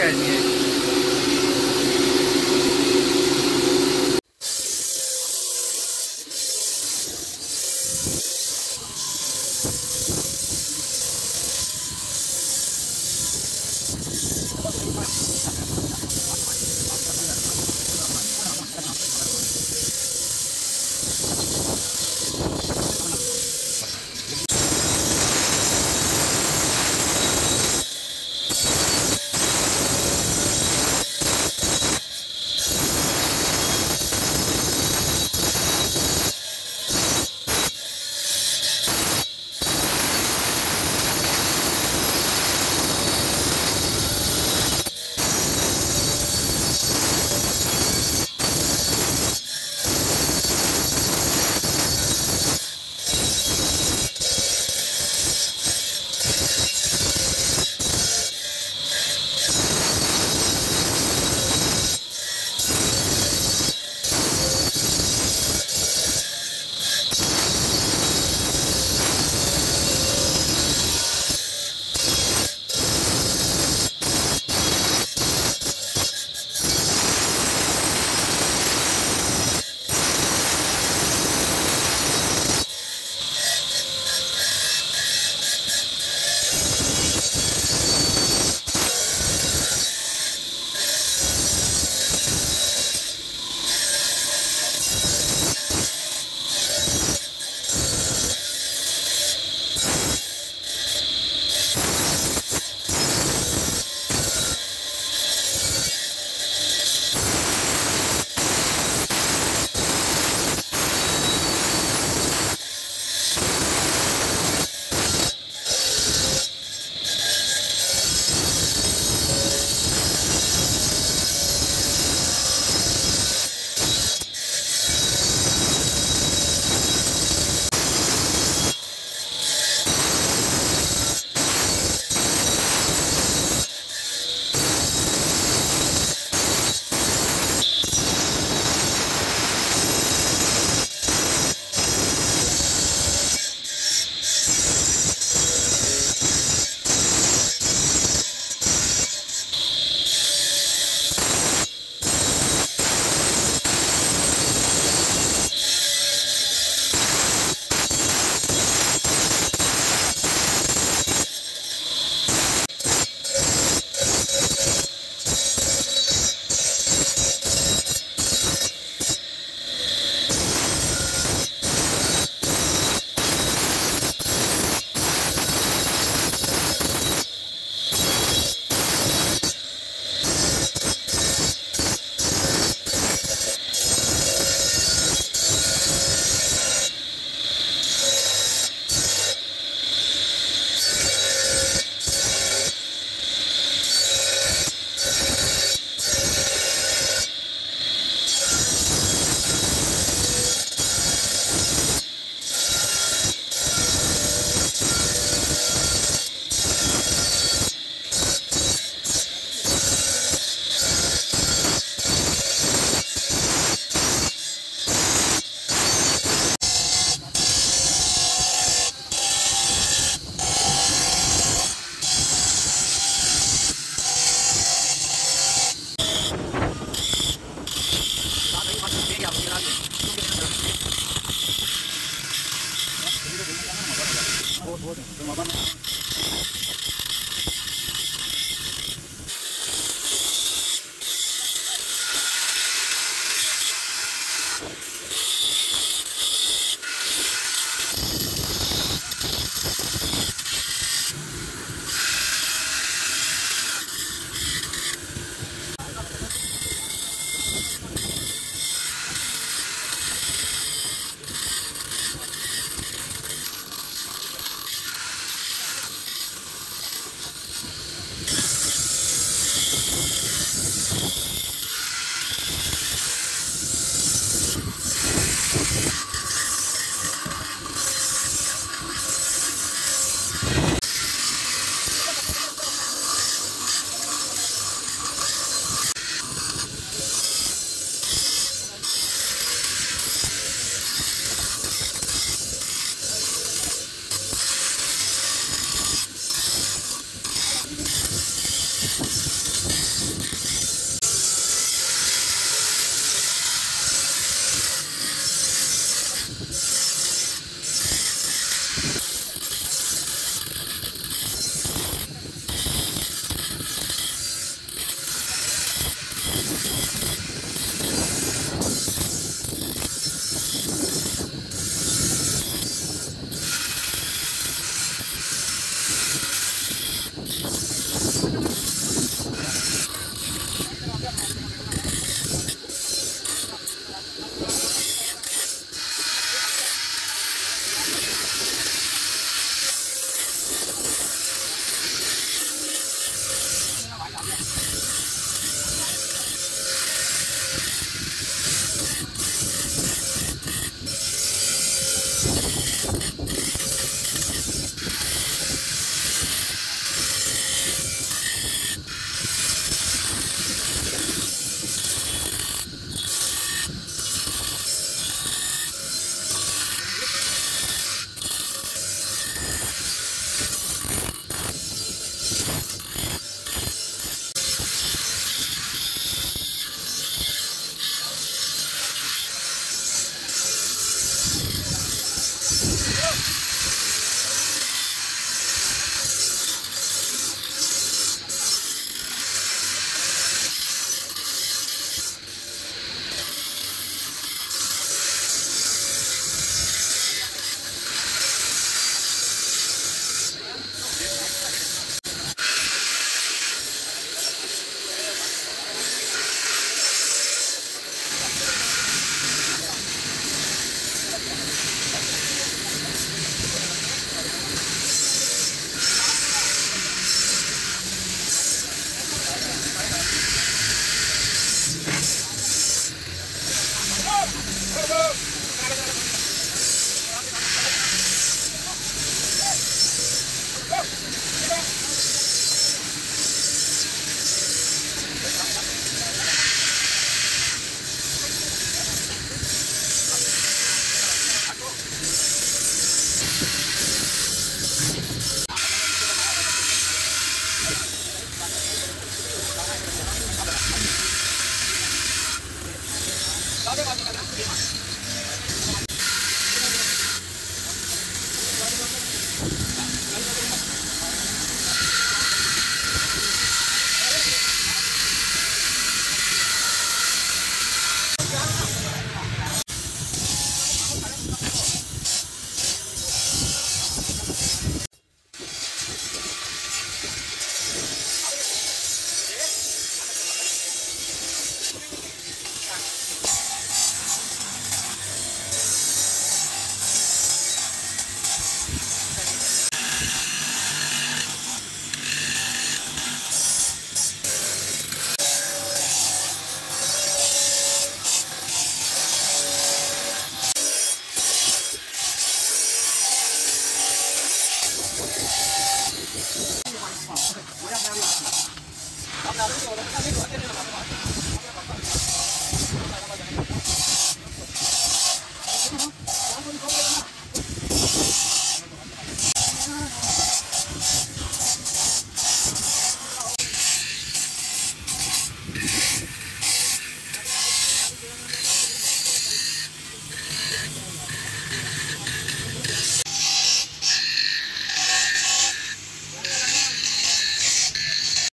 感觉。